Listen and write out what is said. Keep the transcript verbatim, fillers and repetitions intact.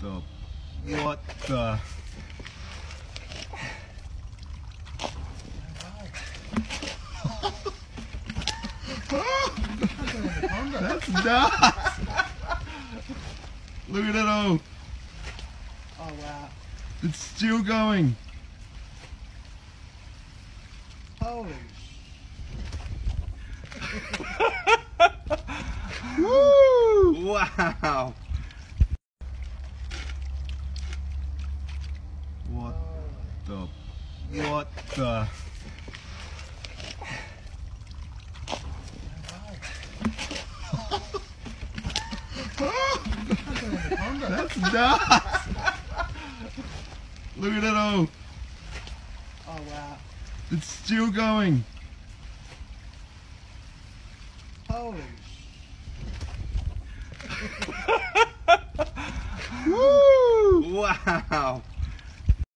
the, what the. That's nuts. Look at it all. Oh wow. It's still going. Holy Woo! Wow. What the what the That's nuts. Look at it all. Oh wow. It's still going. Holy Woo! Wow.